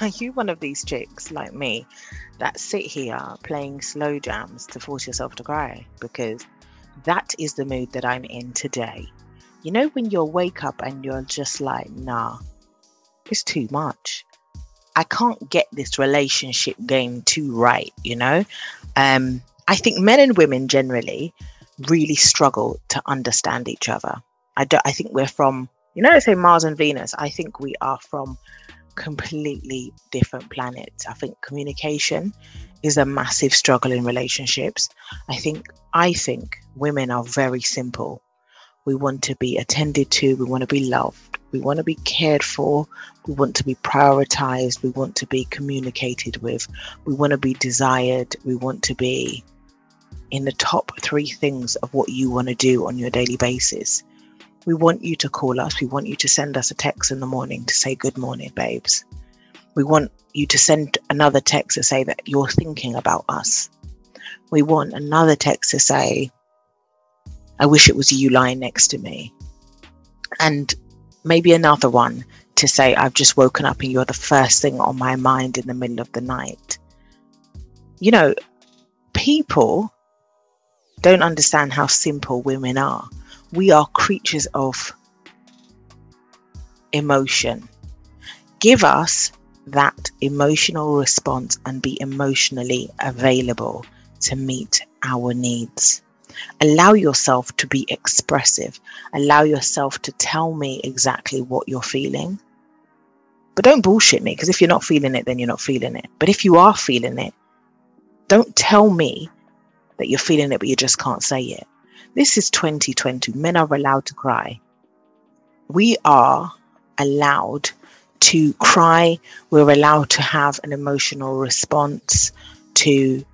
Are you one of these chicks like me that sit here playing slow jams to force yourself to cry? Because that is the mood that I'm in today. You know, when you wake up and you're just like, nah, it's too much. I can't get this relationship game too right, you know? I think men and women generally really struggle to understand each other. I think we're from, you know, say Mars and Venus. I think we are from completely different planets. I think communication is a massive struggle in relationships. I think women are very simple. We want to be attended to. We want to be loved. We want to be cared for. We want to be prioritized. We want to be communicated with. We want to be desired. We want to be in the top 3 things of what you want to do on your daily basis. We want you to call us. We want you to send us a text in the morning to say, good morning, babes. We want you to send another text to say that you're thinking about us. We want another text to say, I wish it was you lying next to me. And maybe another one to say, I've just woken up and you're the first thing on my mind in the middle of the night. You know, people don't understand how simple women are. We are creatures of emotion. Give us that emotional response and be emotionally available to meet our needs. Allow yourself to be expressive. Allow yourself to tell me exactly what you're feeling. But don't bullshit me, because if you're not feeling it, then you're not feeling it. But if you are feeling it, don't tell me that you're feeling it, but you just can't say it. This is 2020. Men are allowed to cry. We are allowed to cry. We're allowed to have an emotional response to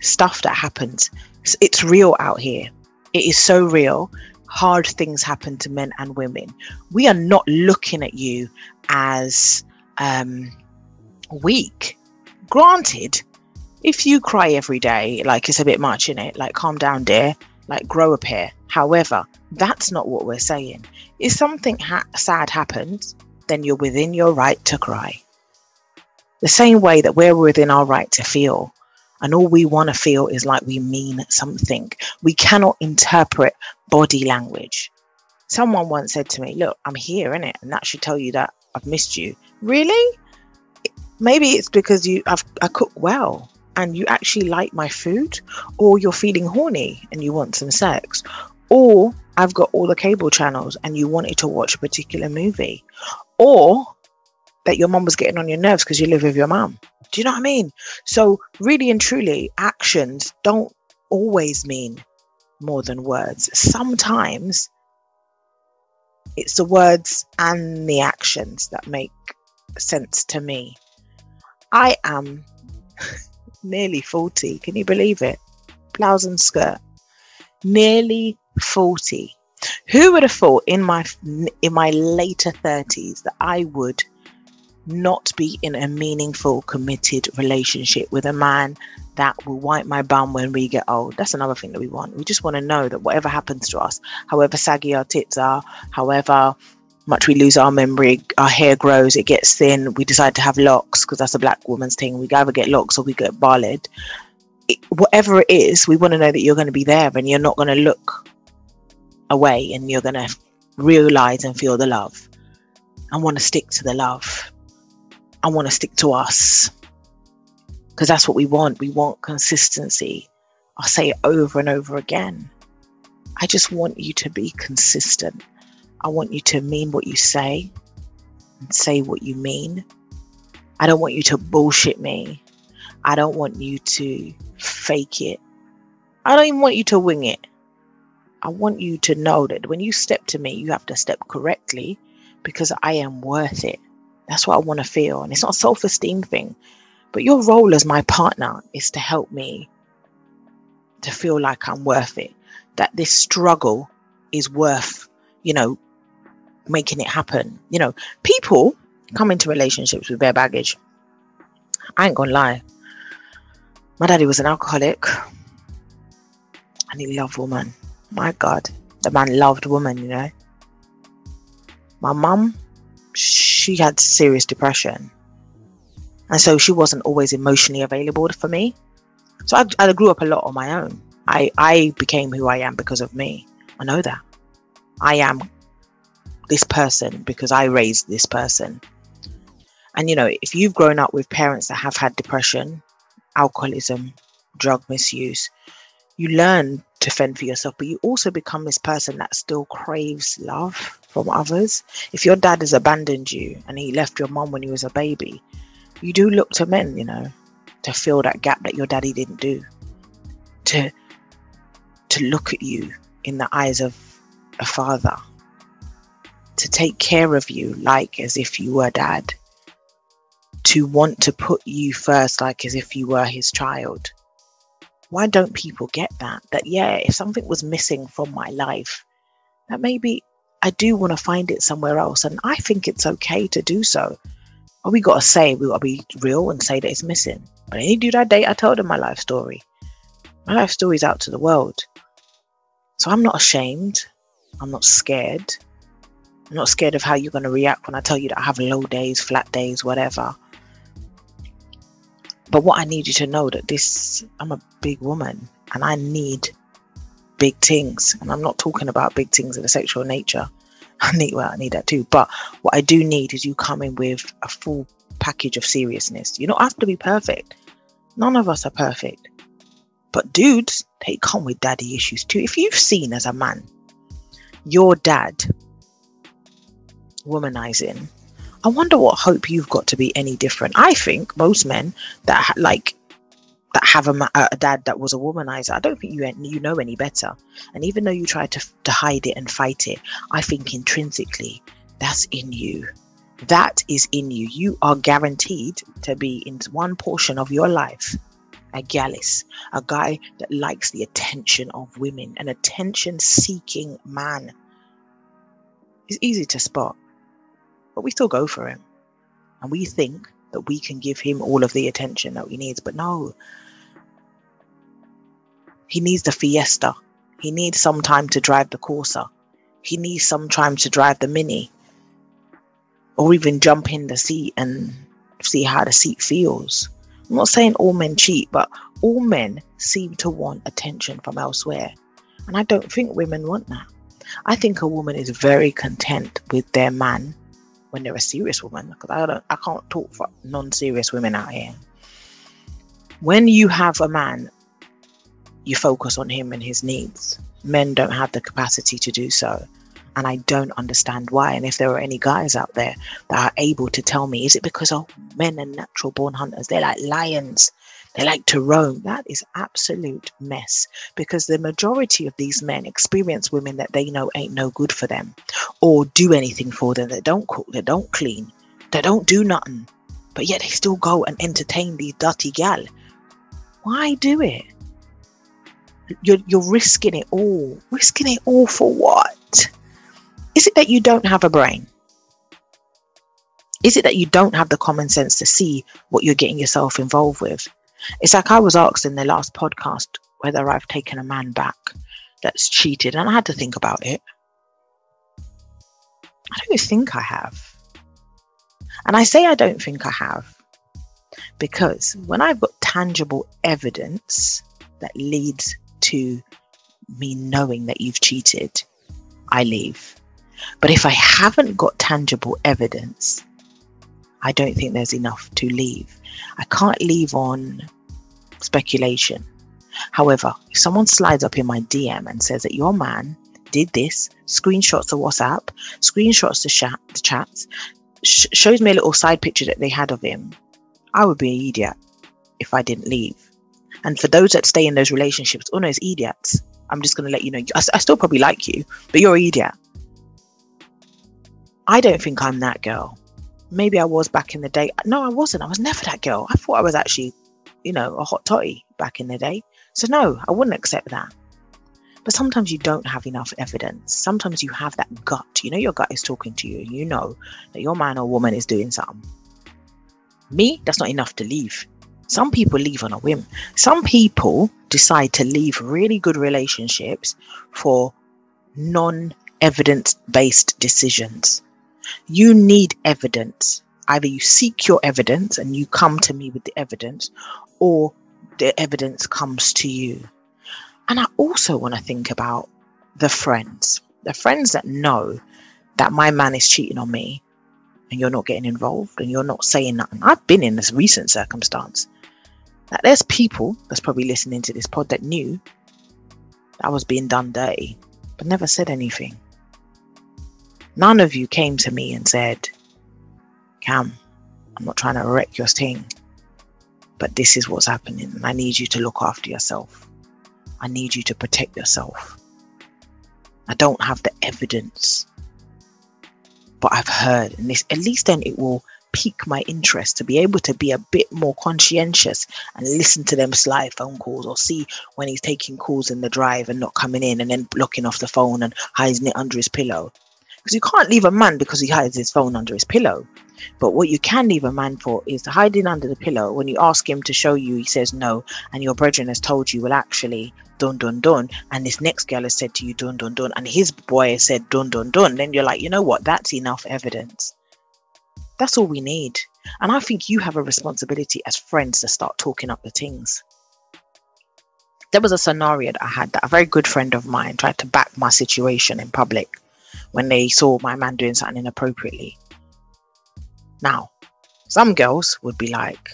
stuff that happens. It's real out here. It is so real. Hard things happen to men and women. We are not looking at you as weak. Granted, if you cry every day, like, it's a bit much, innit? Like, calm down, dear. Like, grow a pair. However, that's not what we're saying. If something sad happens, then you're within your right to cry. The same way that we're within our right to feel. And all we want to feel is like we mean something. We cannot interpret body language. Someone once said to me, look, I'm here, innit? And that should tell you that I've missed you. Really? Maybe it's because I cook well and you actually like my food, or you're feeling horny and you want some sex, or I've got all the cable channels and you wanted to watch a particular movie, or that your mum was getting on your nerves because you live with your mum. Do you know what I mean? So really and truly, actions don't always mean more than words. Sometimes it's the words and the actions that make sense to me. I am nearly 40. Can you believe it? Blouse and skirt. Nearly 40. Who would have thought in my later 30s that I would not be in a meaningful, committed relationship with a man that will wipe my bum when we get old? That's another thing that we want. We just want to know that whatever happens to us, however saggy our tits are, however much we lose our memory, our hair grows, it gets thin, we decide to have locks because that's a black woman's thing. We either get locks or we get barled. Whatever it is, we want to know that you're going to be there and you're not going to look away, and you're going to realize and feel the love. I want to stick to the love. I want to stick to us, because that's what we want. We want consistency. I'll say it over and over again. I just want you to be consistent. I want you to mean what you say and say what you mean. I don't want you to bullshit me. I don't want you to fake it. I don't even want you to wing it. I want you to know that when you step to me, you have to step correctly, because I am worth it. That's what I want to feel. And it's not a self-esteem thing. But your role as my partner is to help me to feel like I'm worth it. That this struggle is worth, you know, making it happen. You know, people come into relationships with their baggage. I ain't gonna lie. My daddy was an alcoholic. And he loved woman. My God. The man loved woman, you know. My mum, she had serious depression. And so she wasn't always emotionally available for me. So I grew up a lot on my own. I became who I am because of me. I know that. I am this person because I raised this person. And, you know, if you've grown up with parents that have had depression, alcoholism, drug misuse, you learn to fend for yourself, but you also become this person that still craves love from others. If your dad has abandoned you and he left your mum when you was a baby, you do look to men, you know, to fill that gap that your daddy didn't do, to look at you in the eyes of a father, to take care of you like as if you were dad, to want to put you first like as if you were his child. Why don't people get that? That, yeah, if something was missing from my life, that maybe I do want to find it somewhere else. And I think it's okay to do so. But we got to say, we got to be real and say that it's missing. But any dude I date, I told them my life story. My life story's out to the world. So I'm not ashamed. I'm not scared. I'm not scared of how you're going to react when I tell you that I have low days, flat days, whatever. But what I need you to know that I'm a big woman and I need big things. And I'm not talking about big things of a sexual nature. I need that too. But what I do need is you come in with a full package of seriousness. You don't have to be perfect. None of us are perfect. But dudes, they come with daddy issues too. If you've seen as a man, your dad womanizing, I wonder what hope you've got to be any different. I think most men that have a dad that was a womanizer, I don't think you know any better. And even though you try to hide it and fight it, I think intrinsically that's in you. That is in you. You are guaranteed to be in one portion of your life a gallus, a guy that likes the attention of women, an attention-seeking man. It's easy to spot. But we still go for him. And we think that we can give him all of the attention that he needs. But no. He needs the Fiesta. He needs some time to drive the Corsa. He needs some time to drive the Mini. Or even jump in the seat and see how the seat feels. I'm not saying all men cheat, but all men seem to want attention from elsewhere. And I don't think women want that. I think a woman is very content with their man. When they're a serious woman, because I can't talk for non-serious women out here. When you have a man, you focus on him and his needs. Men don't have the capacity to do so, and I don't understand why. And if there are any guys out there that are able to tell me, is it because men are natural born hunters? They're like lions. They like to roam. That is absolute mess, because the majority of these men experience women that they know ain't no good for them, or do anything for them. They don't cook, they don't clean, they don't do nothing, but yet they still go and entertain these dirty gal. Why do it? You're risking it all. Risking it all for what? Is it that you don't have a brain? Is it that you don't have the common sense to see what you're getting yourself involved with? It's like I was asked in the last podcast whether I've taken a man back that's cheated, and I had to think about it. I don't think I have. And I say I don't think I have because when I've got tangible evidence that leads to me knowing that you've cheated, I leave. But if I haven't got tangible evidence, I don't think there's enough to leave. I can't leave on speculation. However, if someone slides up in my DM and says that your man did this, screenshots to WhatsApp, screenshots to chats, shows me a little side picture that they had of him, I would be an idiot if I didn't leave. And for those that stay in those relationships, oh no, it's idiots. I'm just going to let you know, I still probably like you, but you're an idiot. I don't think I'm that girl. Maybe I was back in the day. No, I wasn't. I was never that girl. I thought I was actually, you know, a hot toddy back in the day. So no, I wouldn't accept that. But sometimes you don't have enough evidence. Sometimes you have that gut. You know your gut is talking to you. And you know that your man or woman is doing something. Me, that's not enough to leave. Some people leave on a whim. Some people decide to leave really good relationships for non-evidence-based decisions. You need evidence. Either you seek your evidence and you come to me with the evidence, or the evidence comes to you. And I also want to think about the friends that know that my man is cheating on me and you're not getting involved and you're not saying nothing. I've been in this recent circumstance that there's people that's probably listening to this pod that knew that I was being done dirty, but never said anything. None of you came to me and said, Cam, I'm not trying to wreck your thing, but this is what's happening and I need you to look after yourself. I need you to protect yourself. I don't have the evidence, but I've heard, and this, at least then it will pique my interest to be able to be a bit more conscientious and listen to them sly phone calls, or see when he's taking calls in the drive and not coming in and then blocking off the phone and hiding it under his pillow. Because you can't leave a man because he hides his phone under his pillow. But what you can leave a man for is hiding under the pillow. When you ask him to show you, he says no, and your brethren has told you, well, actually, dun dun dun, and this next girl has said to you, dun dun dun, and his boy has said dun dun dun. Then you're like, you know what, that's enough evidence. That's all we need. And I think you have a responsibility as friends to start talking up the things. There was a scenario that I had, that a very good friend of mine tried to back my situation in public when they saw my man doing something inappropriately. Now, some girls would be like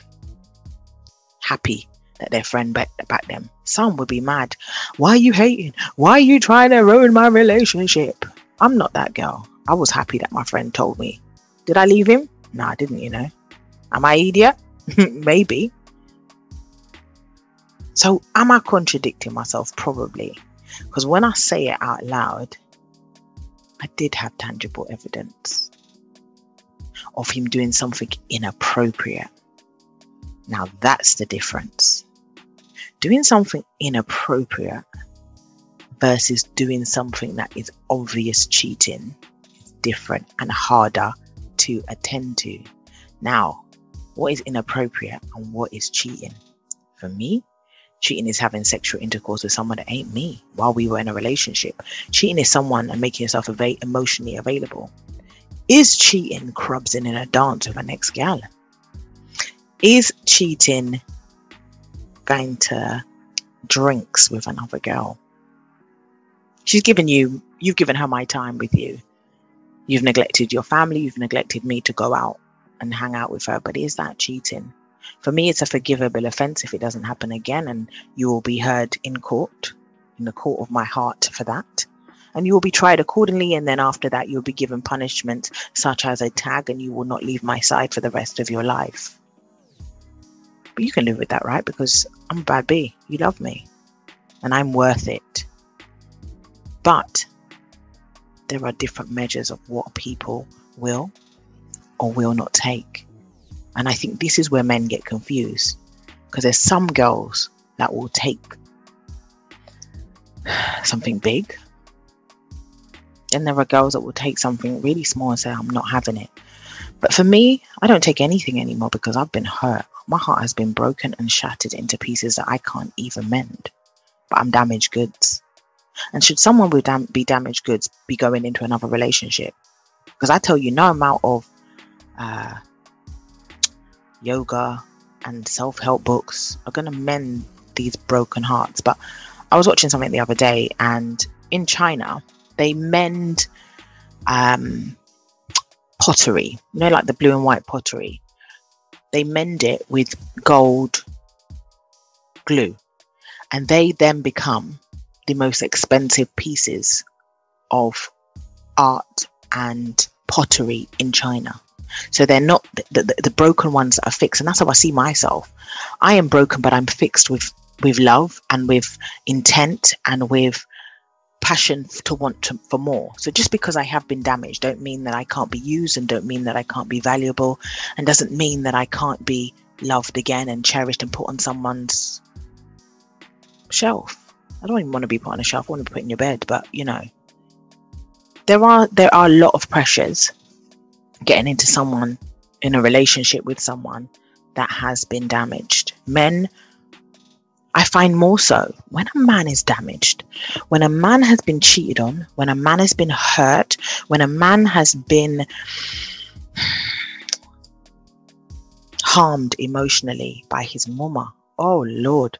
happy that their friend backed them. Some would be mad. Why are you hating? Why are you trying to ruin my relationship? I'm not that girl. I was happy that my friend told me. Did I leave him? No, I didn't, you know. Am I an idiot? Maybe. So am I contradicting myself? Probably. Because when I say it out loud, I did have tangible evidence of him doing something inappropriate. Now that's the difference. Doing something inappropriate versus doing something that is obvious cheating is different and harder to attend to. Now, what is inappropriate and what is cheating? For me, cheating is having sexual intercourse with someone that ain't me while we were in a relationship. Cheating is someone and making yourself emotionally available. Is cheating crubbing in a dance with an ex gal? Is cheating going to drinks with another girl? She's given you, you've given her my time with you. You've neglected your family, you've neglected me to go out and hang out with her, but is that cheating? For me, it's a forgivable offence if it doesn't happen again, and you will be heard in court, in the court of my heart for that. And you will be tried accordingly, and then after that you'll be given punishment such as a tag, and you will not leave my side for the rest of your life. But you can live with that, right? Because I'm a bad bee. You love me. And I'm worth it. But there are different measures of what people will or will not take. And I think this is where men get confused. Because there's some girls that will take something big. And there are girls that will take something really small and say, I'm not having it. But for me, I don't take anything anymore because I've been hurt. My heart has been broken and shattered into pieces that I can't even mend. But I'm damaged goods. And should someone with be damaged goods be going into another relationship? Because I tell you, no amount of yoga and self-help books are going to mend these broken hearts. But I was watching something the other day, and in China, they mend pottery, you know, like the blue and white pottery. They mend it with gold glue, and they then become the most expensive pieces of art and pottery in China. So they're not the broken ones that are fixed. And that's how I see myself. I am broken, but I'm fixed with love and with intent and with passion to want for more. So just because I have been damaged don't mean that I can't be used, and don't mean that I can't be valuable, and doesn't mean that I can't be loved again and cherished and put on someone's shelf. I don't even want to be put on a shelf. I want to be put in your bed. But you know, there are a lot of pressures getting into someone, in a relationship with someone that has been damaged. Men, I find more so when a man is damaged, when a man has been cheated on, when a man has been hurt, when a man has been harmed emotionally by his mama. Oh Lord,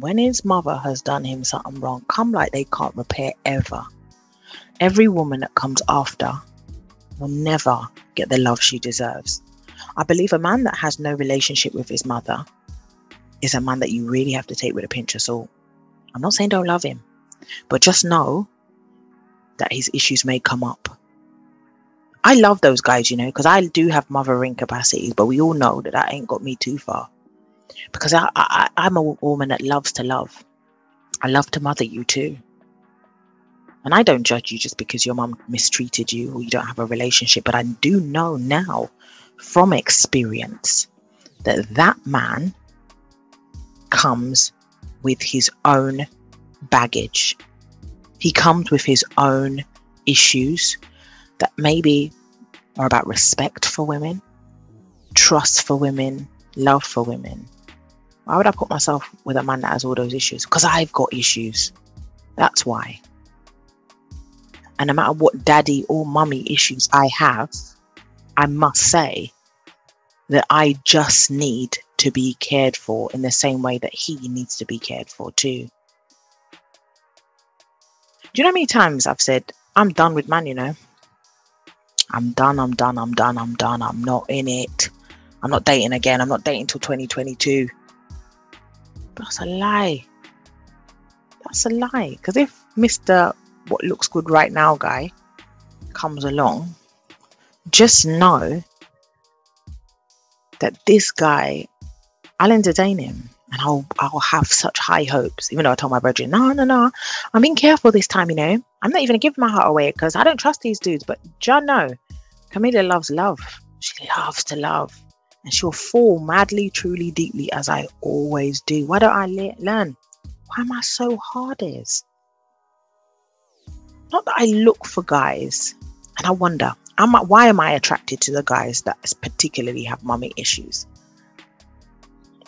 when his mother has done him something wrong, come like they can't repair ever. Every woman that comes after will never get the love she deserves. I believe a man that has no relationship with his mother is a man that you really have to take with a pinch of salt. I'm not saying don't love him, but just know that his issues may come up. I love those guys, you know, because I do have mothering capacities, but we all know that that ain't got me too far. Because I'm a woman that loves to love. I love to mother you too. And I don't judge you just because your mum mistreated you or you don't have a relationship. But I do know now from experience that that man comes with his own baggage. He comes with his own issues that maybe are about respect for women, trust for women, love for women. Why would I put myself with a man that has all those issues? Because I've got issues. That's why. And no matter what daddy or mummy issues I have, I must say that I just need to be cared for in the same way that he needs to be cared for too. Do you know how many times I've said, I'm done with man, you know? I'm done. I'm not in it. I'm not dating again. I'm not dating till 2022. But that's a lie. That's a lie. Because if Mr. What looks good right now guy comes along, just know that this guy, I'll entertain him. And I'll have such high hopes, even though I told my brethren, no, I'm being careful this time, you know. I'm not even going to give my heart away because I don't trust these dudes. But John, no, Camilla loves love. She loves to love. And she'll fall madly, truly, deeply, as I always do. Why don't I learn? Why am I so hard is? Not that I look for guys and I wonder, why am I attracted to the guys that particularly have mummy issues?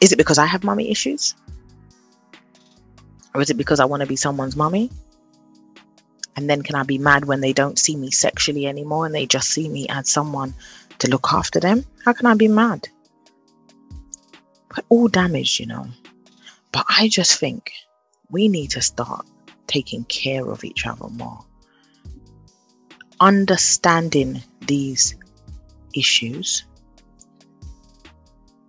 Is it because I have mummy issues? Or is it because I want to be someone's mummy? And then can I be mad when they don't see me sexually anymore and they just see me as someone to look after them? How can I be mad? We're all damaged, you know. But I just think we need to start taking care of each other more. Understanding these issues.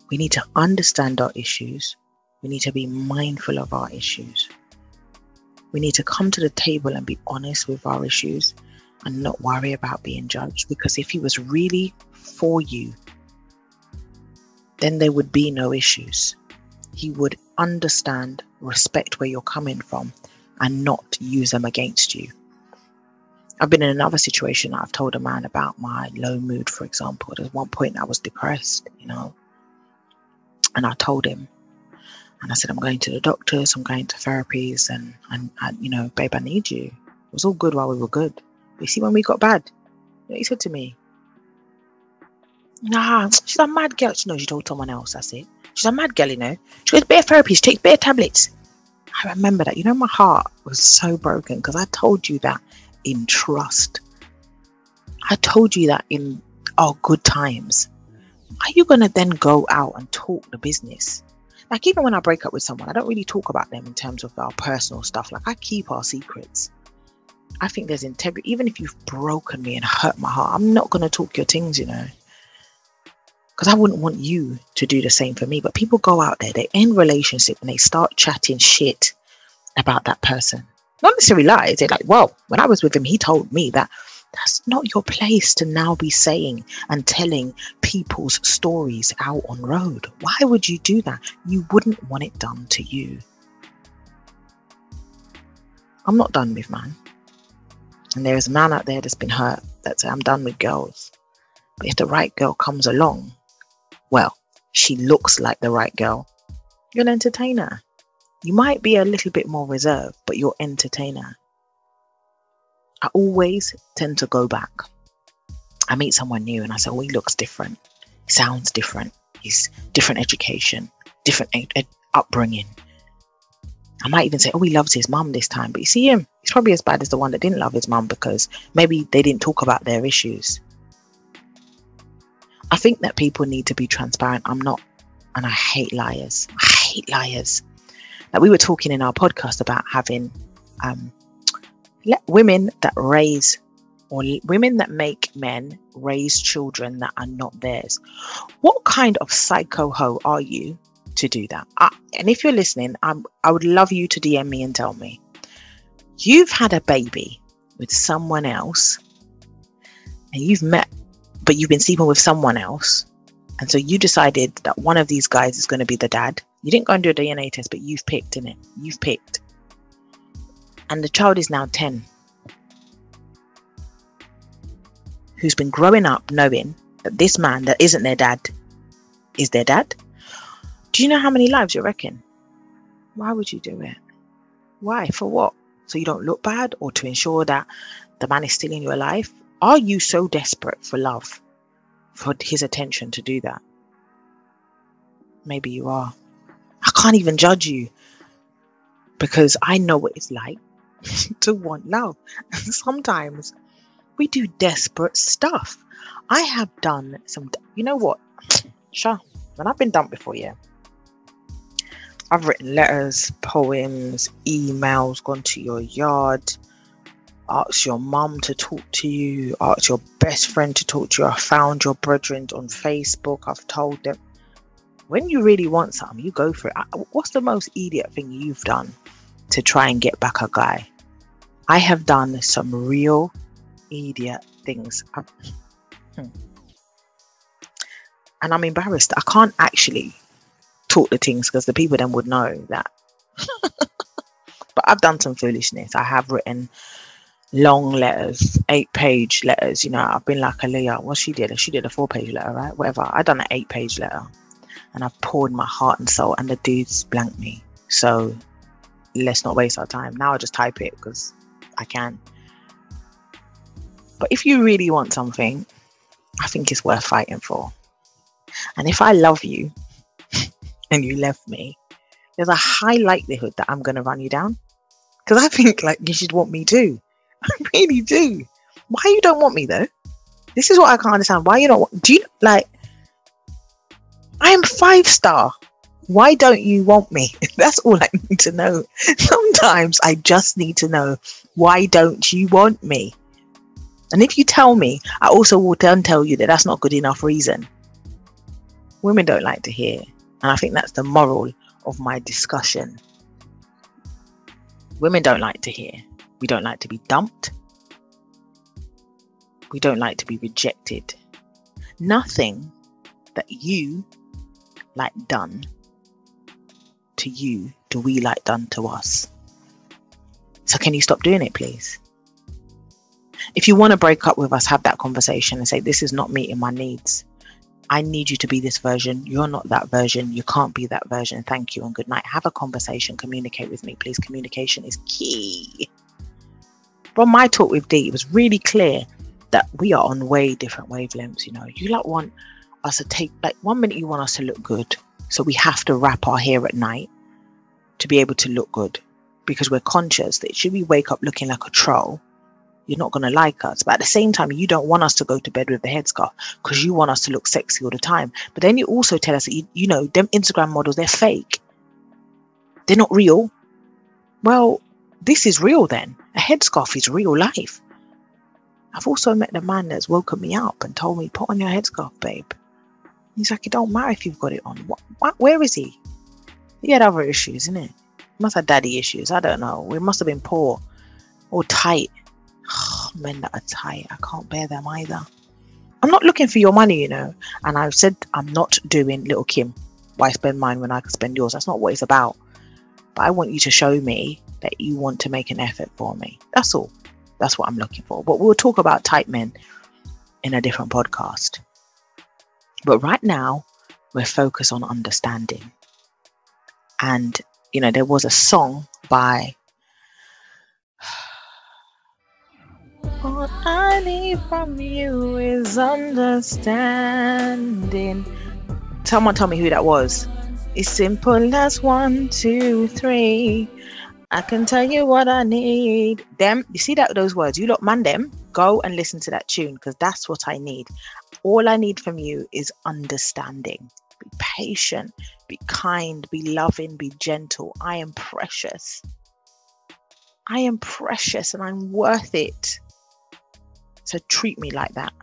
We need to understand our issues. We need to be mindful of our issues. We need to come to the table and be honest with our issues and not worry about being judged. Because if he was really for you, then there would be no issues. He would understand, respect where you're coming from and not use them against you. I've been in another situation that I've told a man about my low mood, for example. There's one point I was depressed, you know. And I told him, and I said, I'm going to the doctors, I'm going to therapies, and you know, babe, I need you. It was all good while we were good. But you see, when we got bad, you know, he said to me, nah, she's a mad girl. No, she told someone else, that's it. She's a mad girl, you know. She goes bare therapy, she takes bare tablets. I remember that. You know, my heart was so broken because I told you that in trust. I told you that in our good times. Are you going to then go out and talk the business? Like, even when I break up with someone, I don't really talk about them in terms of our personal stuff. Like, I keep our secrets. I think there's integrity. Even if you've broken me and hurt my heart, I'm not going to talk your things, you know. Because I wouldn't want you to do the same for me. But people go out there, they end relationship and they start chatting shit about that person. Not necessarily lies. They're like, well, when I was with him, he told me that. That's not your place to now be saying and telling people's stories out on road. Why would you do that? You wouldn't want it done to you. I'm not done with man. And there is a man out there that's been hurt that says, I'm done with girls. But if the right girl comes along, well, she looks like the right girl, you're an entertainer. You might be a little bit more reserved, but you're an entertainer. I always tend to go back. I meet someone new and I say, oh, he looks different. He sounds different. He's different education, different upbringing. I might even say, oh, he loves his mum this time. But you see him, he's probably as bad as the one that didn't love his mum because maybe they didn't talk about their issues. I think that people need to be transparent. I'm not and I hate liars. I hate liars. Like we were talking in our podcast about having women that raise, or women that make men raise children that are not theirs. What kind of psycho-ho are you to do that? And if you're listening, I would love you to DM me and tell me. You've had a baby with someone else, and you've met, but you've been sleeping with someone else. And so you decided that one of these guys is going to be the dad. You didn't go and do a DNA test, but you've picked, innit? You've picked. And the child is now 10. Who's been growing up knowing that this man that isn't their dad is their dad. Do you know how many lives you reckon? Why would you do it? Why? For what? So you don't look bad, or to ensure that the man is still in your life? Are you so desperate for love, for his attention, to do that? Maybe you are. I can't even judge you, because I know what it's like to want love. Sometimes we do desperate stuff. I have done some, you know what? Sure. When I've been dumped before, yeah. I've written letters, poems, emails, gone to your yard, asked your mum to talk to you, asked your best friend to talk to you. I found your brethren on Facebook. I've told them. When you really want something, you go for it. What's the most idiot thing you've done to try and get back a guy? I have done some real idiot things. And I'm embarrassed. I can't actually talk the things, because the people then would know that. But I've done some foolishness. I have written long letters, 8-page letters. You know, I've been like Aaliyah. Well, she did a 4-page letter, right? Whatever. I've done an 8-page letter. And I've poured my heart and soul, and the dudes blanked me. So let's not waste our time. Now I just type it because I can. But if you really want something, I think it's worth fighting for. And if I love you and you left me, there's a high likelihood that I'm going to run you down. Because I think like you should want me too. I really do. Why you don't want me though? This is what I can't understand. Why you don't want, do you like, I am 5-star. Why don't you want me? That's all I need to know. Sometimes I just need to know, why don't you want me? And if you tell me, I also will then tell you that that's not good enough reason. Women don't like to hear. And I think that's the moral of my discussion. Women don't like to hear. We don't like to be dumped. We don't like to be rejected. Nothing that you like done to you do we like done to us. So can you stop doing it, please? If you want to break up with us, have that conversation and say, this is not meeting my needs. I need you to be this version. You're not that version. You can't be that version. Thank you and good night. Have a conversation. Communicate with me, please. Communication is key. From my talk with Dee, it was really clear that we are on way different wavelengths. You know, you like want us to take, like, one minute you want us to look good, so we have to wrap our hair at night to be able to look good, because we're conscious that should we wake up looking like a troll, you're not going to like us. But at the same time, you don't want us to go to bed with the headscarf because you want us to look sexy all the time. But then you also tell us that you know them Instagram models, they're fake, they're not real. Well, this is real then. A headscarf is real life. I've also met the man that's woken me up and told me, put on your headscarf, babe. He's like, it don't matter if you've got it on. What? Where is he? He had other issues, innit? He must have daddy issues. I don't know. We must have been poor or tight. Oh, men that are tight, I can't bear them either. I'm not looking for your money, you know. And I've said I'm not doing Little Kim. Why spend mine when I can spend yours? That's not what it's about. But I want you to show me that you want to make an effort for me. That's all. That's what I'm looking for. But we'll talk about tight men in a different podcast. But right now, we're focused on understanding. And, you know, there was a song by All I need from you is understanding. Someone tell me who that was. It's simple as 1, 2, 3. I can tell you what I need. Them, you see that, those words, you lot, man, them, go and listen to that tune, because that's what I need. All I need from you is understanding. be patient, be kind, be loving, be gentle. I am precious. I am precious and I'm worth it. So treat me like that.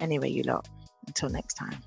Anyway, you lot, until next time.